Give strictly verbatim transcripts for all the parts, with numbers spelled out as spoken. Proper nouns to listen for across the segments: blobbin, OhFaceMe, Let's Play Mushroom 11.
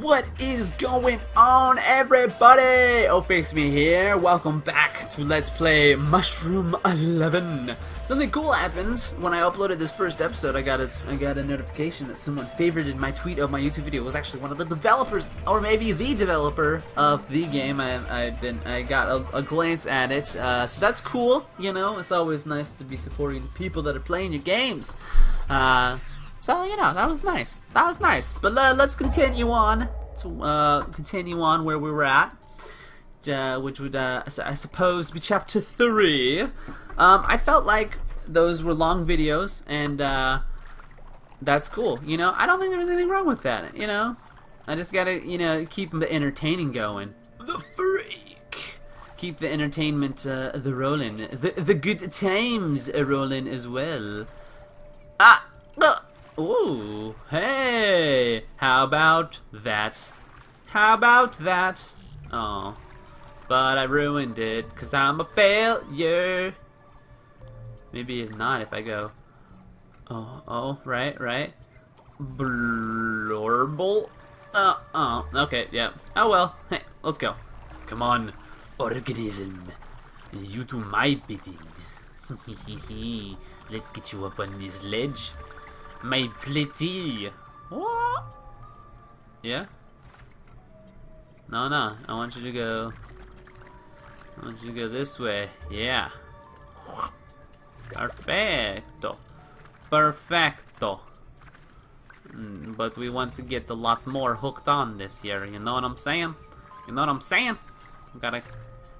What is going on, everybody? OhFaceMe here. Welcome back to Let's Play Mushroom eleven. Something cool happened when I uploaded this first episode. I got a I got a notification that someone favorited my tweet of my YouTube video. It was actually one of the developers, or maybe the developer of the game. I I didn't I got a, a glance at it, uh, so that's cool. You know, it's always nice to be supporting people that are playing your games. Uh, So, you know, that was nice. That was nice. But uh, let's continue on to uh, continue on where we were at, uh, which would, uh, I suppose, be chapter three. Um, I felt like those were long videos, and uh, that's cool. You know, I don't think there's anything wrong with that. You know, I just gotta, you know, keep the entertaining going. The freak. Keep the entertainment, uh, the rolling, the the good times rolling as well. Ah. Uh, Ooh, hey, how about that? How about that? Oh, but I ruined it because I'm a failure. Maybe not if I go. Oh, oh, right, right. Blorble. Uh, oh, okay, yeah. Oh, well, hey, let's go. Come on, organism. You do my bidding. Let's get you up on this ledge. My pretty. What? Yeah? No, no. I want you to go. I want you to go this way. Yeah. Perfecto. Perfecto. But we want to get a lot more hooked on this here. You know what I'm saying? You know what I'm saying? We gotta.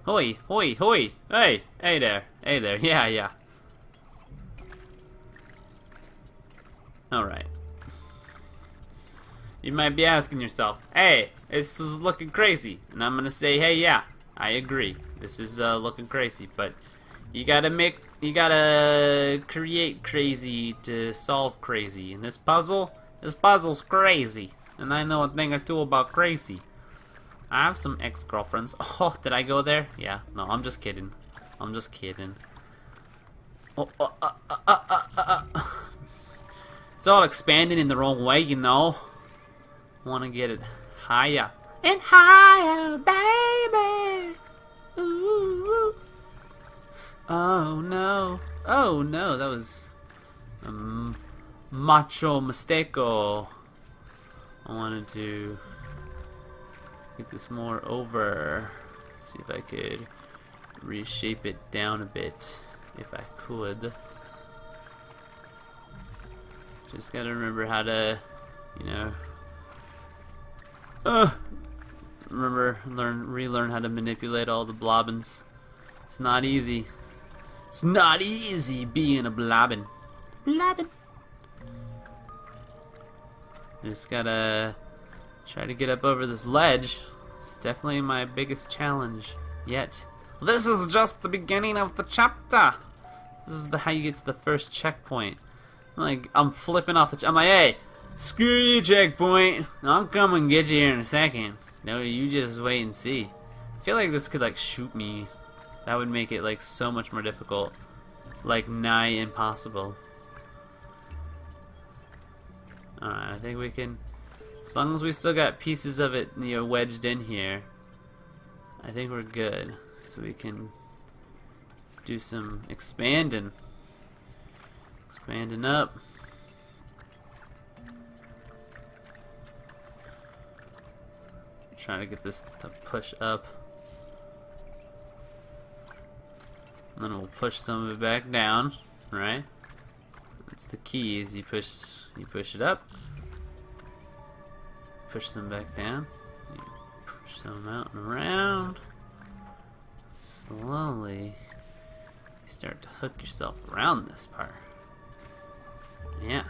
Hoi, hoi, hoi. Hey, hey there. Hey there. Yeah, yeah. Alright. You might be asking yourself, hey, this is looking crazy. And I'm gonna say, hey, yeah, I agree. This is uh, looking crazy, but you gotta make, you gotta create crazy to solve crazy. And this puzzle, this puzzle's crazy. And I know a thing or two about crazy. I have some ex-girlfriends. Oh, did I go there? Yeah, no, I'm just kidding. I'm just kidding. Oh, oh, oh, oh, oh, oh, oh, oh. It's all expanding in the wrong way, you know. Want to get it higher and higher, baby. Ooh. Oh no! Oh no! That was um, macho mistake-o. I wanted to get this more over. See if I could reshape it down a bit, if I could. Just gotta remember how to, you know, uh, remember, learn, relearn how to manipulate all the blobbins. It's not easy. It's not easy being a blobbin. Blobbin. Just gotta try to get up over this ledge. It's definitely my biggest challenge yet. This is just the beginning of the chapter. This is the how you get to the first checkpoint. Like, I'm flipping off the ch- I'm like, hey, screw you, checkpoint. I'll come and get you here in a second. No, you just wait and see. I feel like this could, like, shoot me. That would make it, like, so much more difficult. Like, nigh impossible. Alright, I think we can... As long as we still got pieces of it, you know, wedged in here, I think we're good. So we can do some expanding. Expanding up. Trying to get this to push up. And then we'll push some of it back down, right? That's the key, is you push you push it up. Push some back down. You push some out and around. Slowly you start to hook yourself around this part. Yeah,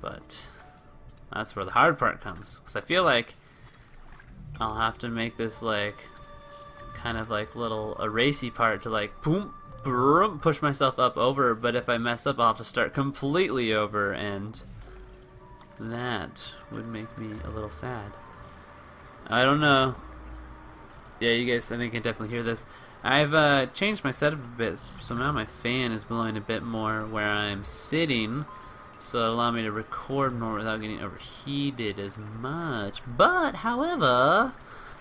but that's where the hard part comes, because I feel like I'll have to make this like kind of like little erasey part to like boom, boom, push myself up over, but if I mess up I'll have to start completely over, and that would make me a little sad. I don't know. Yeah, you guys, I think you can definitely hear this. I've uh, changed my setup a bit, so now my fan is blowing a bit more where I'm sitting, So it allowed me to record more without getting overheated as much. But, however,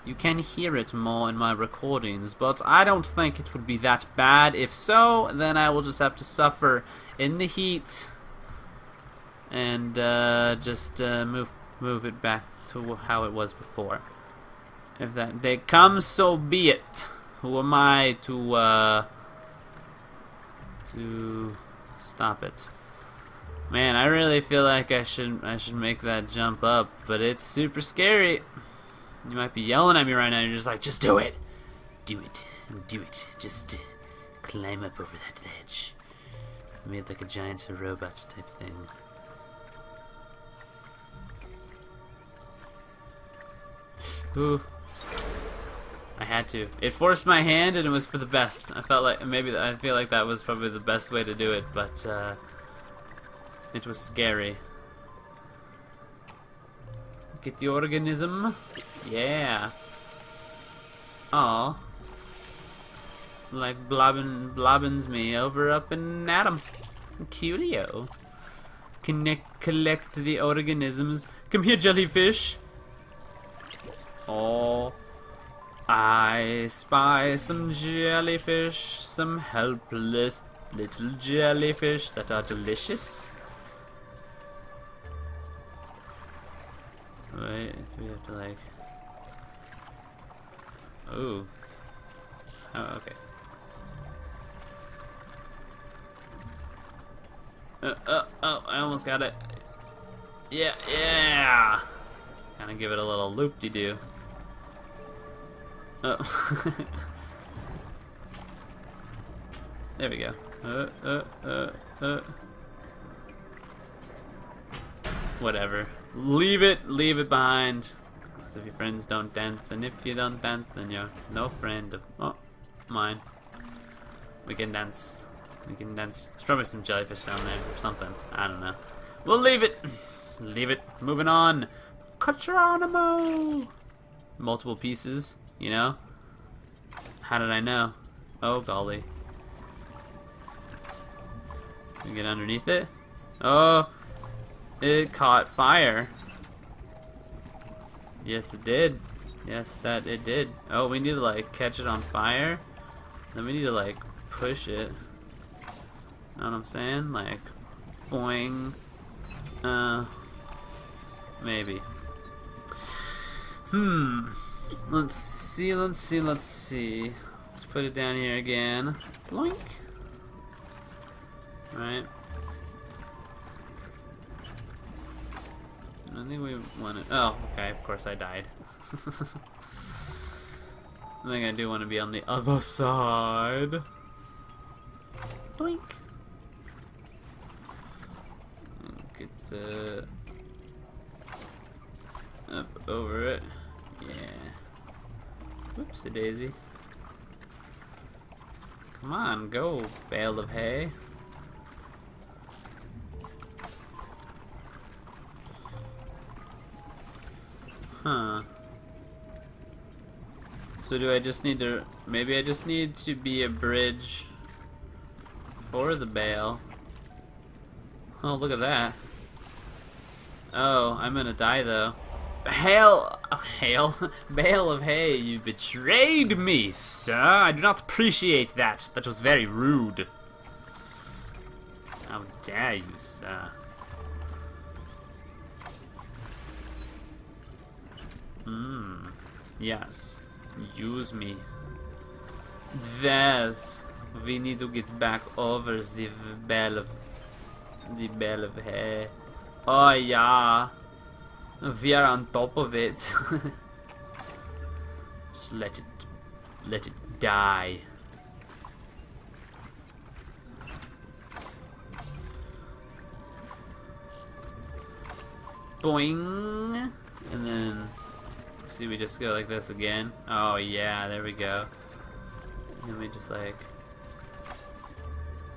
you can hear it more in my recordings. But I don't think it would be that bad. If so, then I will just have to suffer in the heat. And uh, just uh, move, move it back to how it was before. If that day comes, so be it. Who am I to, uh, to stop it? Man, I really feel like I should I should make that jump up, but it's super scary. You might be yelling at me right now. You're just like, just do it, do it, do it. Just climb up over that ledge. I've made like a giant robot type thing. Ooh. I had to. It forced my hand, and it was for the best. I felt like maybe I feel like that was probably the best way to do it, but. Uh, It was scary. Look at the organism. Yeah. Aw. Like blobbin' blobbins me over up in Adam. Cutio. Connect, collect the organisms. Come here, jellyfish. Oh. I spy some jellyfish. Some helpless little jellyfish that are delicious. Wait, we have to like... Ooh. Oh, okay. Uh, uh, oh, I almost got it. Yeah, yeah! Kinda give it a little loop-de-doo. Oh. There we go. Uh, uh, uh, uh. Whatever. Leave it, leave it behind. Because if your friends don't dance, and if you don't dance, then you're no friend of oh, mine. We can dance. We can dance. There's probably some jellyfish down there or something. I don't know. We'll leave it. Leave it. Moving on. Catronimo! Multiple pieces, you know? How did I know? Oh, golly. Can we get underneath it? Oh! It caught fire. Yes, it did. Yes, that it did. Oh, we need to like catch it on fire. Then we need to like push it. Know what I'm saying? Like, boing. Uh, maybe. Hmm. Let's see. Let's see. Let's see. Let's put it down here again. Boink. All right. I think we want to... Oh, okay, of course I died. I think I do want to be on the other side. Doink! Get the... Up over it. Yeah. Whoopsie-daisy. Come on, go, bale of hay. Huh. So do I just need to... Maybe I just need to be a bridge for the bale. Oh, look at that. Oh, I'm gonna die, though. Hail! Oh, hail. Bale of hay, you betrayed me, sir. I do not appreciate that. That was very rude. How dare you, sir. Mmm. Yes. Use me. Yes. We need to get back over the bell of... The bell of hay. Oh, yeah. We are on top of it. Just let it... Let it die. Boing. And then... See, we just go like this again. Oh yeah, there we go. And then we just like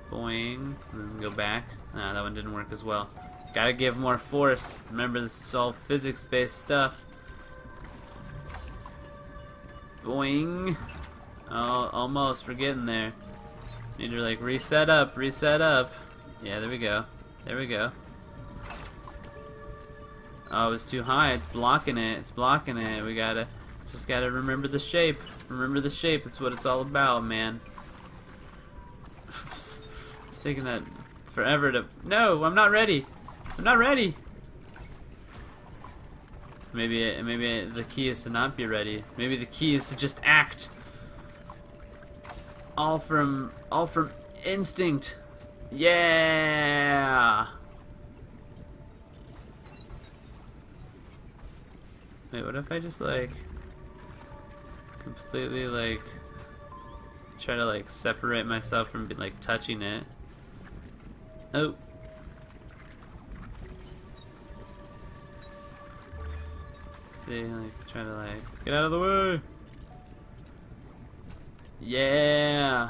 boing, and then go back. Nah, that one didn't work as well. Gotta give more force. Remember, this is all physics-based stuff. Boing. Oh, almost. We're getting there. Need to like reset up, reset up. Yeah, there we go. There we go. Oh, it's too high. It's blocking it. It's blocking it. We gotta, just gotta remember the shape. Remember the shape. It's what it's all about, man. It's taking that forever to... No, I'm not ready. I'm not ready. Maybe, it, maybe it, the key is to not be ready. Maybe the key is to just act. All from, all from instinct. Yeah. Wait, what if I just like completely like try to like separate myself from like touching it? Oh. See, like try to like get out of the way. Yeah.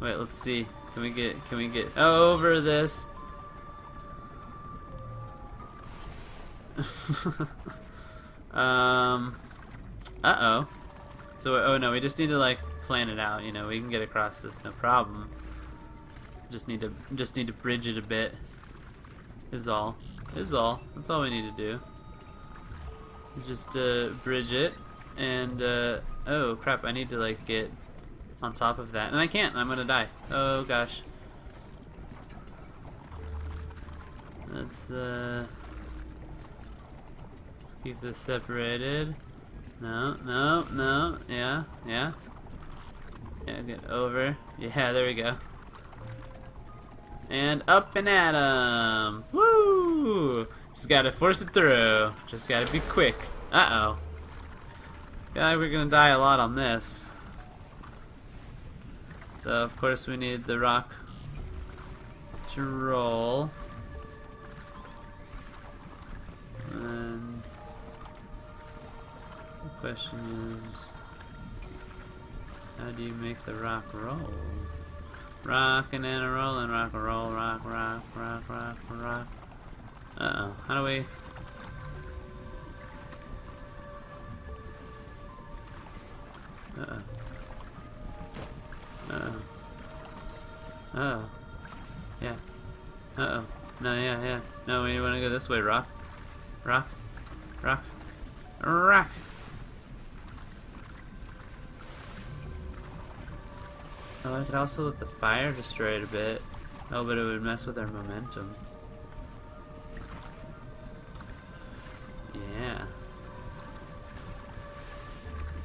Wait, let's see. Can we get can we get over this? Um, uh-oh. So, oh no, we just need to, like, plan it out, you know, we can get across this, no problem. Just need to, just need to bridge it a bit. Is all. Is all. That's all we need to do. Just, uh, bridge it, and, uh, oh, crap, I need to, like, get on top of that. And I can't, I'm gonna die. Oh, gosh. That's, uh... keep this separated. No, no, no. Yeah, yeah. Yeah, get over. Yeah, there we go. And up and at 'em. Woo! Just gotta force it through. Just gotta be quick. Uh-oh. Feel like we're gonna die a lot on this. So, of course, we need the rock to roll. And... the question is, how do you make the rock roll? Rockin' and a rollin', rock and roll, rock, rock, rock, rock, rock. Uh-oh, how do we... Uh-oh. Uh-oh. Uh-oh. Yeah. Uh-oh. No, yeah, yeah. No, we wanna go this way, rock. Rock. Rock. Rock! Oh, I could also let the fire destroy it a bit. Oh, but it would mess with our momentum. Yeah.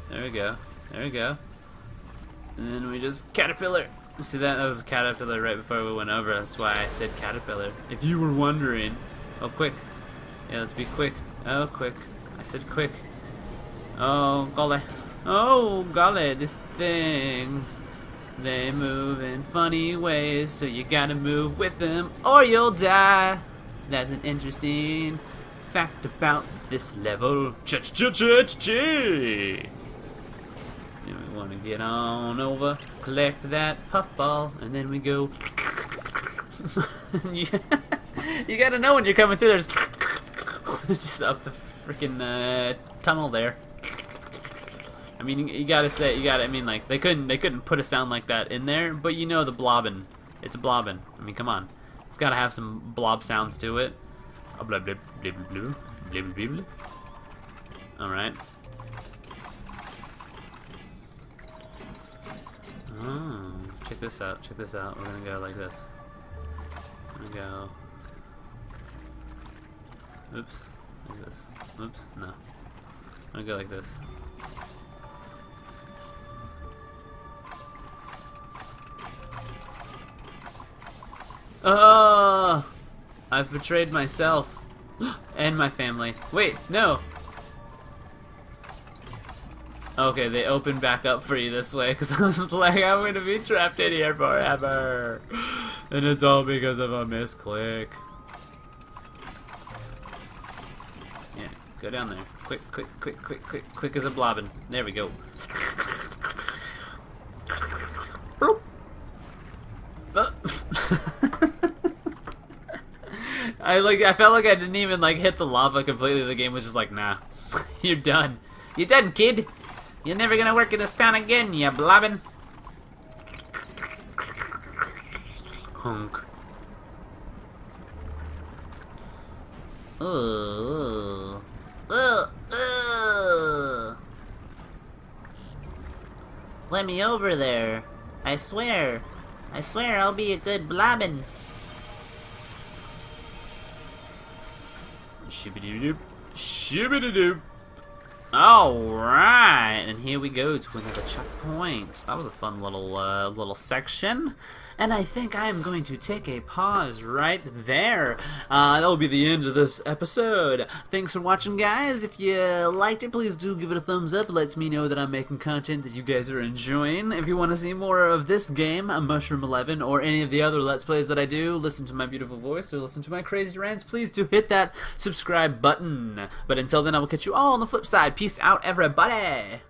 There we go. There we go. And then we just caterpillar. You see that? That was a caterpillar right before we went over. That's why I said caterpillar. If you were wondering. Oh, quick. Yeah, let's be quick. Oh, quick. I said quick. Oh, golly. Oh, golly. These things. They move in funny ways, so you gotta move with them or you'll die. That's an interesting fact about this level. Ch-ch-ch-ch-ch-ch! And we wanna get on over, collect that puffball, and then we go... You gotta know when you're coming through, there's... just up the freaking uh, tunnel there. I mean, you gotta say, you gotta, I mean, like, they couldn't, they couldn't put a sound like that in there, but you know the blobbin. It's a blobbin. I mean, come on. It's gotta have some blob sounds to it. Alright. Oh, check this out, check this out. We're gonna go like this. We're gonna go... Oops. What is this? Oops, no. I'm gonna go like this. Oh, I've betrayed myself and my family. Wait, no. Okay, they open back up for you this way because I was like, I'm going to be trapped in here forever. And it's all because of a misclick. Yeah, go down there. Quick, quick, quick, quick, quick, quick as a blobbin. There we go. I like. I felt like I didn't even like hit the lava completely. The game was just like, nah, you're done. You're done, kid. You're never gonna work in this town again, you blobbin. Honk. Ugh. Ugh. Ugh. Let me over there. I swear. I swear I'll be a good blobbin. Shibidoo-doop. Shibidoo-doop. Alright, and here we go to another checkpoint. That was a fun little, uh, little section. And I think I'm going to take a pause right there. Uh, that'll be the end of this episode. Thanks for watching, guys. If you liked it, please do give it a thumbs up. It lets me know that I'm making content that you guys are enjoying. If you want to see more of this game, Mushroom eleven, or any of the other Let's Plays that I do, listen to my beautiful voice or listen to my crazy rants, please do hit that subscribe button. But until then, I will catch you all on the flip side. Peace out, everybody!